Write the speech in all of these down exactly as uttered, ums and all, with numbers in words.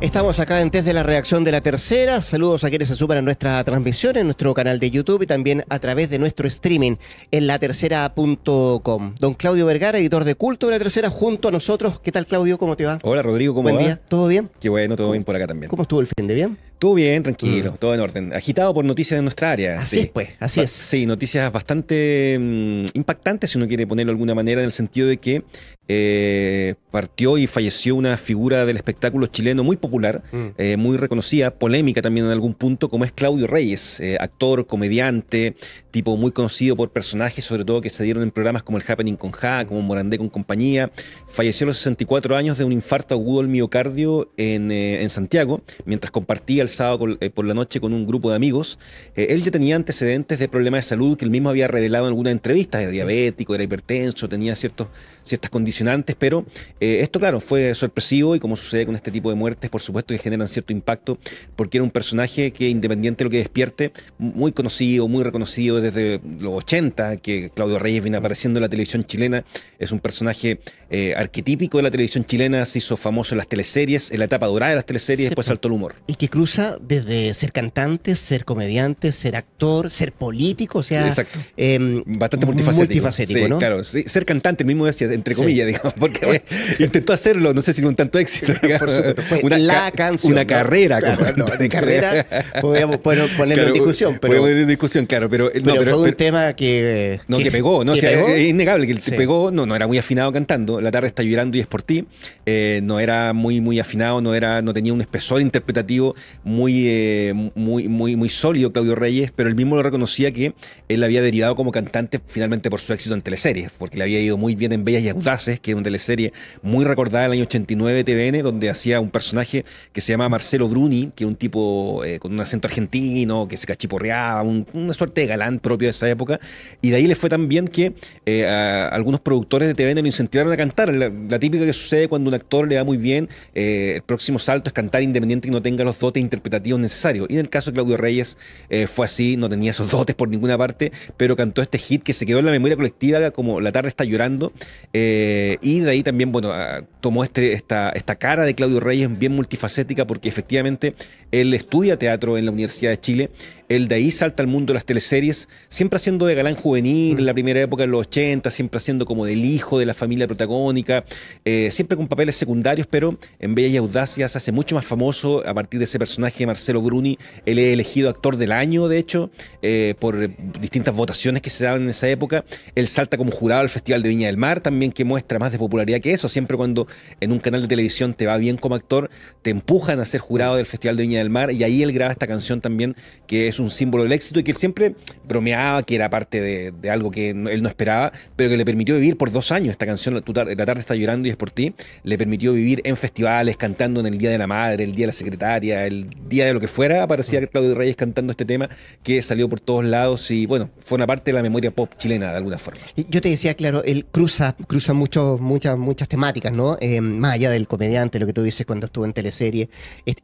Estamos acá en Test de la Redacción de La Tercera. Saludos a quienes se suman a nuestra transmisión en nuestro canal de YouTube y también a través de nuestro streaming en la tercera punto com. Don Claudio Vergara, editor de Culto de La Tercera, junto a nosotros. ¿Qué tal, Claudio? ¿Cómo te va? Hola, Rodrigo. ¿Cómo va? Buen día. ¿Todo bien? Qué bueno, todo bien por acá también. ¿Cómo estuvo el fin de bien? Todo bien, tranquilo, mm. todo en orden. Agitado por noticias de nuestra área. Así sí. es, pues, así ba es. Sí, noticias bastante mmm, impactantes, si uno quiere ponerlo de alguna manera, en el sentido de que eh, partió y falleció una figura del espectáculo chileno muy popular, mm. eh, muy reconocida, polémica también en algún punto, como es Claudio Reyes, eh, actor, comediante, tipo muy conocido por personajes, sobre todo que se dieron en programas como El Happening con Jaja, como Morandé con Compañía. Falleció a los sesenta y cuatro años de un infarto agudo al miocardio en, eh, en Santiago, mientras compartía el sábado por la noche con un grupo de amigos. Eh, él ya tenía antecedentes de problemas de salud que él mismo había revelado en algunas entrevistas. Era diabético, era hipertenso, tenía ciertos, ciertas condicionantes, pero eh, esto, claro, fue sorpresivo, y como sucede con este tipo de muertes, por supuesto que generan cierto impacto, porque era un personaje que, independiente de lo que despierte, muy conocido, muy reconocido desde los ochenta, que Claudio Reyes viene apareciendo en la televisión chilena. Es un personaje eh, arquetípico de la televisión chilena, se hizo famoso en las teleseries, en la etapa dorada de las teleseries, sí, después saltó el humor. Y que cruza desde ser cantante, ser comediante, ser actor, ser político, o sea... Exacto. Eh, Bastante multifacético. Multifacético, sí, ¿no? Claro, sí. Ser cantante, el mismo decía, entre comillas, sí. digamos, porque bueno, intentó hacerlo, no sé si con tanto éxito. Digamos, por supuesto, fue una la ca canción. Una ¿no? carrera. Claro, como no, de carrera, podríamos ponerlo claro, en discusión. Pero, ponerlo en discusión, claro, pero... pero, no, pero fue un pero, tema que... No, que, que pegó, ¿no? Que o sea, pegó. Es innegable que el sí. pegó, no, no era muy afinado cantando. La tarde está llorando y es por ti. Eh, no era muy, muy afinado, no, era, no tenía un espesor interpretativo muy, eh, muy, muy, muy sólido Claudio Reyes, pero él mismo lo reconocía, que él había derivado como cantante finalmente por su éxito en teleseries, porque le había ido muy bien en Bellas y Audaces, que es una teleserie muy recordada del año ochenta y nueve de T V N, donde hacía un personaje que se llamaba Marcelo Bruni, que era un tipo eh, con un acento argentino, que se cachiporreaba, un, una suerte de galán propio de esa época, y de ahí le fue tan bien que eh, a algunos productores de T V N lo incentivaron a cantar, la, la típica que sucede cuando un actor le va muy bien, eh, el próximo salto es cantar independiente y no tenga los dotes interpretativos necesarios. Y en el caso de Claudio Reyes eh, fue así, no tenía esos dotes por ninguna parte, pero cantó este hit que se quedó en la memoria colectiva como La tarde está llorando, eh, y de ahí también, bueno, tomó este, esta, esta cara de Claudio Reyes bien multifacética, porque efectivamente él estudia teatro en la Universidad de Chile, él de ahí salta al mundo de las teleseries, siempre haciendo de galán juvenil en la primera época de los ochenta, siempre haciendo como del hijo de la familia protagónica, eh, siempre con papeles secundarios, pero en Bellas y Audacias se hace mucho más famoso a partir de ese personaje de Marcelo Bruni. Él es elegido actor del año, de hecho, eh, por distintas votaciones que se daban en esa época. Él salta como jurado al Festival de Viña del Mar, también, que muestra más de popularidad que eso. Siempre cuando en un canal de televisión te va bien como actor, te empujan a ser jurado del Festival de Viña del Mar, y ahí él graba esta canción también, que es un símbolo del éxito, y que él siempre bromeaba que era parte de, de algo que él no esperaba, pero que le permitió vivir por dos años. Esta canción, La tarde está llorando y es por ti, le permitió vivir en festivales, cantando en el Día de la Madre, el Día de la Secretaria, el día de lo que fuera, aparecía Claudio Reyes cantando este tema, que salió por todos lados, y bueno, fue una parte de la memoria pop chilena de alguna forma. Yo te decía, claro, él cruza, cruza muchos, muchas, muchas temáticas, ¿no? Eh, más allá del comediante, lo que tú dices cuando estuvo en teleserie,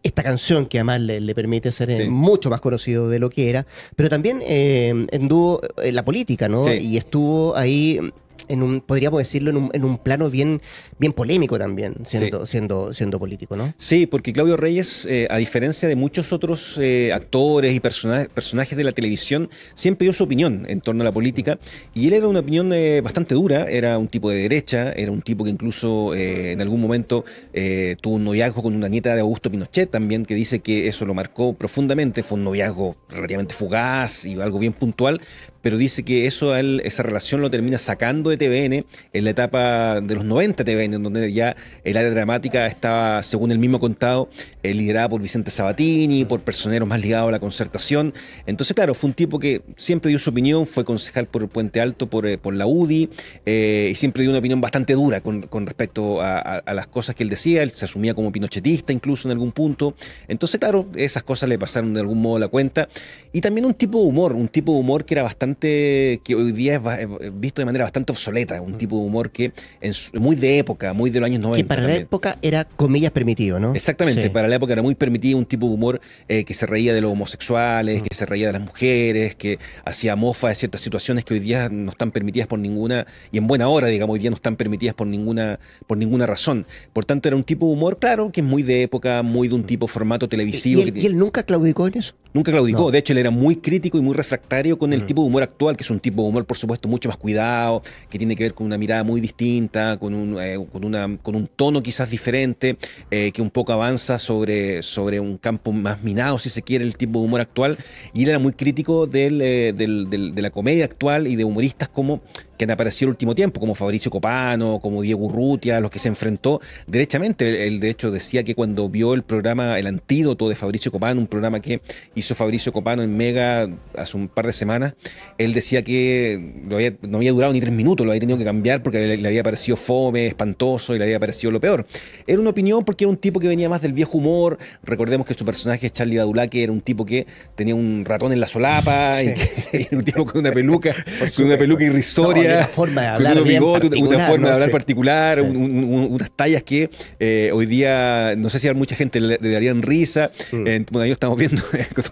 esta canción que además le, le permite ser sí. mucho más conocido de lo que era, pero también eh, anduvo en la política, ¿no? Sí. Y estuvo ahí... En un, podríamos decirlo, en un, en un plano bien, bien polémico también, siendo, sí. siendo, siendo político, ¿no? Sí, porque Claudio Reyes, eh, a diferencia de muchos otros eh, actores y persona personajes de la televisión, siempre dio su opinión en torno a la política, y él era una opinión eh, bastante dura. Era un tipo de derecha, era un tipo que incluso eh, en algún momento eh, tuvo un noviazgo con una nieta de Augusto Pinochet también, que dice que eso lo marcó profundamente. Fue un noviazgo relativamente fugaz y algo bien puntual, pero dice que eso a él, esa relación lo termina sacando de T V N en la etapa de los noventa T V N, donde ya el área dramática estaba, según él mismo contado, eh, liderada por Vicente Sabatini, por personeros más ligados a la Concertación. Entonces, claro, fue un tipo que siempre dio su opinión, fue concejal por Puente Alto, por, eh, por la U D I, eh, y siempre dio una opinión bastante dura con, con respecto a, a, a las cosas que él decía. Él se asumía como pinochetista incluso en algún punto. Entonces, claro, esas cosas le pasaron de algún modo la cuenta. Y también un tipo de humor, un tipo de humor que era bastante, que hoy día es visto de manera bastante obscena, obsoleta, un tipo de humor que es muy de época, muy de los años noventa. Que para también. la época era, comillas, permitido, ¿no? Exactamente, sí. Para la época era muy permitido, un tipo de humor eh, que se reía de los homosexuales, mm. que se reía de las mujeres, que hacía mofa de ciertas situaciones que hoy día no están permitidas por ninguna, y en buena hora, digamos, hoy día no están permitidas por ninguna, por ninguna razón. Por tanto, era un tipo de humor, claro, que es muy de época, muy de un tipo formato televisivo. ¿Y él, que ¿y él nunca claudicó en eso? Nunca claudicó, no. De hecho él era muy crítico y muy refractario con el mm. tipo de humor actual, que es un tipo de humor, por supuesto, mucho más cuidado, que tiene que ver con una mirada muy distinta, con un, eh, con una, con un tono quizás diferente, eh, que un poco avanza sobre, sobre un campo más minado, si se quiere, el tipo de humor actual. Y él era muy crítico del, eh, del, del, de la comedia actual y de humoristas como que han aparecido el último tiempo, como Fabricio Copano, como Diego Urrutia, los que se enfrentó derechamente. Él de hecho decía que cuando vio el programa El Antídoto de Fabricio Copano, un programa que hizo Fabricio Copano en Mega hace un par de semanas, él decía que lo había, no había durado ni tres minutos, lo había tenido que cambiar porque le, le había parecido fome, espantoso, y le había parecido lo peor. Era una opinión porque era un tipo que venía más del viejo humor. Recordemos que su personaje, Charlie Badulaque, era un tipo que tenía un ratón en la solapa, sí. y que, era un tipo con una peluca, con una peluca irrisoria. No, una forma de hablar, bigote, una forma de hablar no sé. particular, sí. un, un, unas tallas que eh, hoy día, no sé si a mucha gente le, le darían risa. Mm. Eh, bueno, yo estamos viendo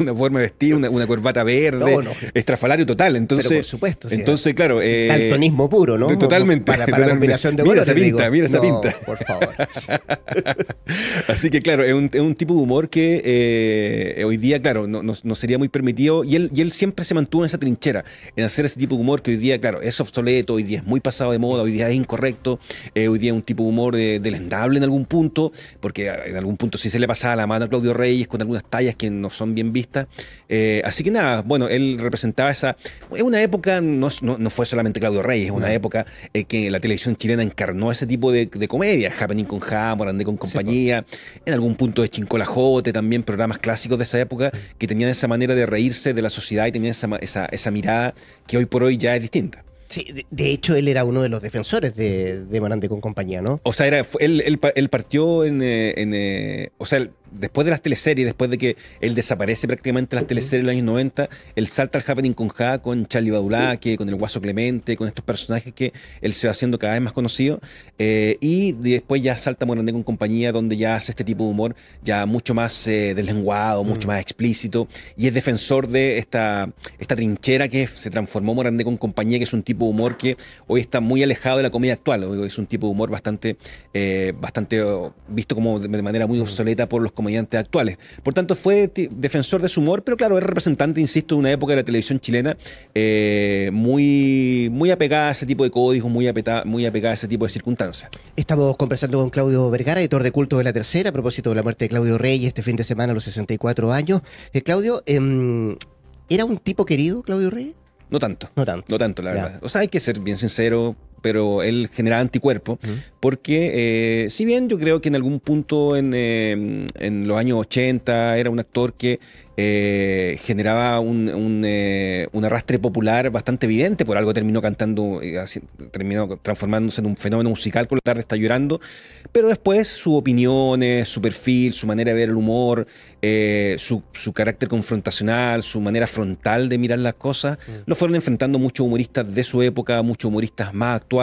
una forma de vestir, una, una corbata verde, no, no. estrafalario total. Entonces, pero por supuesto, sí, entonces, claro. Eh, daltonismo puro, ¿no? Totalmente. Para, para totalmente. La combinación de mira esa pinta, digo, mira esa no, pinta. Por favor. Así que, claro, es un, es un tipo de humor que eh, hoy día, claro, no, no, no sería muy permitido. Y él, y él siempre se mantuvo en esa trinchera, en hacer ese tipo de humor que hoy día, claro, es obsoleto. Hoy día es muy pasado de moda, hoy día es incorrecto, eh, hoy día es un tipo de humor delendable de en algún punto, porque en algún punto sí se le pasaba la mano a Claudio Reyes con algunas tallas que no son bien vistas. Eh, así que nada, bueno, él representaba esa... Es una época, no, no, no fue solamente Claudio Reyes, es una no. época eh, que la televisión chilena encarnó ese tipo de, de comedia, Happening con Ja, Morandé con Compañía, sí, pues. En algún punto de Chincolajote, también programas clásicos de esa época que tenían esa manera de reírse de la sociedad y tenían esa, esa, esa mirada que hoy por hoy ya es distinta. Sí, de, de hecho él era uno de los defensores de, de Morandé con Compañía, ¿no? O sea, era, él, él, él partió en... en, en o sea, él, después de las teleseries, después de que él desaparece prácticamente las teleseries de los años noventa, él salta al Happening con Ja, con Charlie Badulaque, con el Guaso Clemente, con estos personajes que él se va haciendo cada vez más conocido. Eh, y después ya salta Morandé con Compañía, donde ya hace este tipo de humor ya mucho más eh, deslenguado, mucho más explícito, y es defensor de esta, esta trinchera que se transformó Morandé con Compañía, que es un tipo de humor que hoy está muy alejado de la comedia actual. Es un tipo de humor bastante, eh, bastante visto como de manera muy obsoleta por los comediantes actuales. Por tanto, fue defensor de su humor, pero claro, es representante, insisto, de una época de la televisión chilena eh, muy, muy apegada a ese tipo de códigos, muy, muy apegada a ese tipo de circunstancias. Estamos conversando con Claudio Vergara, editor de Culto de La Tercera, a propósito de la muerte de Claudio Reyes este fin de semana a los sesenta y cuatro años. Eh, Claudio, eh, ¿era un tipo querido Claudio Reyes? No tanto. No tanto. No tanto, la claro. verdad. O sea, hay que ser bien sincero, pero él generaba anticuerpos, uh-huh. porque eh, si bien yo creo que en algún punto en, eh, en los años ochenta era un actor que eh, generaba un, un, eh, un arrastre popular bastante evidente, por algo terminó cantando, eh, así, terminó transformándose en un fenómeno musical con La Tarde Está Llorando, pero después sus opiniones, su perfil, su manera de ver el humor, eh, su, su carácter confrontacional, su manera frontal de mirar las cosas, uh-huh. lo fueron enfrentando muchos humoristas de su época, muchos humoristas más actuales.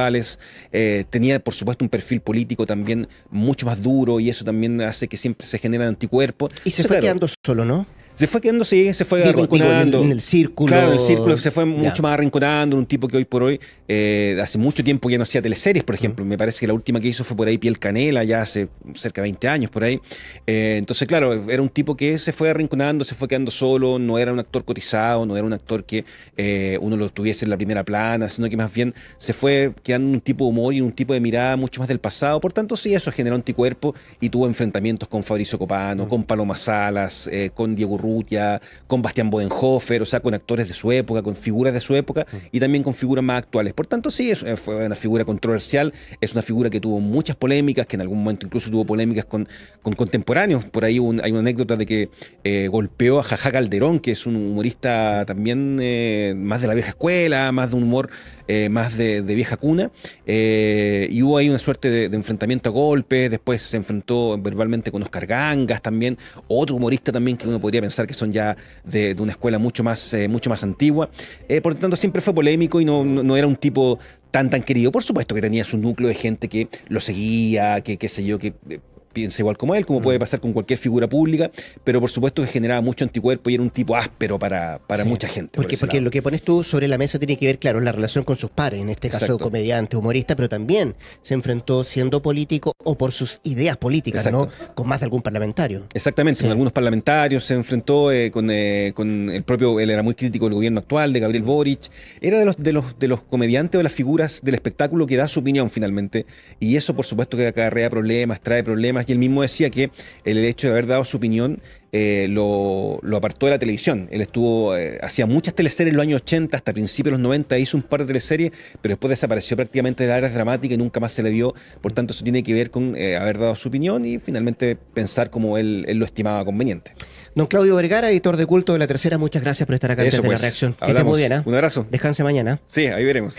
Eh, tenía por supuesto un perfil político también mucho más duro, y eso también hace que siempre se generan anticuerpos. Y se, se fue claro, quedando solo, ¿no? Se fue quedando, sí, se fue arrinconando. En el, en el círculo. Claro, el círculo se fue mucho yeah. más arrinconando, un tipo que hoy por hoy, eh, hace mucho tiempo ya no hacía teleseries, por ejemplo. Uh-huh. Me parece que la última que hizo fue por ahí Piel Canela, ya hace cerca de veinte años por ahí. Eh, entonces, claro, era un tipo que se fue arrinconando, se fue quedando solo, no era un actor cotizado, no era un actor que eh, uno lo tuviese en la primera plana, sino que más bien se fue quedando un tipo de humor y un tipo de mirada mucho más del pasado. Por tanto, sí, eso generó anticuerpo y tuvo enfrentamientos con Fabricio Copano, uh-huh. con Paloma Salas, eh, con Diego Urrutia, con Bastián Bodenhofer, o sea, con actores de su época, con figuras de su época y también con figuras más actuales. Por tanto, sí, es, fue una figura controversial, es una figura que tuvo muchas polémicas, que en algún momento incluso tuvo polémicas con, con contemporáneos. Por ahí un, hay una anécdota de que eh, golpeó a Jaja Calderón, que es un humorista también eh, más de la vieja escuela, más de un humor eh, más de, de vieja cuna, eh, y hubo ahí una suerte de, de enfrentamiento a golpes. Después se enfrentó verbalmente con Oscar Gangas también, otro humorista también que uno podría pensar pensar que son ya de, de una escuela mucho más, eh, mucho más antigua. Eh, por lo tanto, siempre fue polémico y no, no, no era un tipo tan, tan querido. Por supuesto que tenía su núcleo de gente que lo seguía, que qué sé yo, que... Eh, piensa igual como él, como puede pasar con cualquier figura pública, pero por supuesto que generaba mucho anticuerpo y era un tipo áspero para, para sí, mucha gente. Porque, por porque lo que pones tú sobre la mesa tiene que ver, claro, la relación con sus pares, en este caso Exacto. comediante, humorista, pero también se enfrentó siendo político o por sus ideas políticas, Exacto. ¿no? Con más de algún parlamentario. Exactamente, sí. Con algunos parlamentarios se enfrentó eh, con, eh, con el propio, él era muy crítico del gobierno actual, de Gabriel Boric, era de los, de los, de los comediantes o las figuras del espectáculo que da su opinión finalmente, y eso por supuesto que acarrea problemas, trae problemas. Y él mismo decía que el hecho de haber dado su opinión eh, lo, lo apartó de la televisión. Él estuvo, eh, hacía muchas teleseries en los años ochenta, hasta principios de los noventa, hizo un par de teleseries, pero después desapareció prácticamente de las áreas dramáticas y nunca más se le vio. Por tanto, eso tiene que ver con eh, haber dado su opinión y finalmente pensar como él, él lo estimaba conveniente. Don Claudio Vergara, editor de Culto de La Tercera, muchas gracias por estar acá. Eso, antes de pues, la reacción. Que esté muy bien, ¿eh? Un abrazo. Descanse mañana. Sí, ahí veremos.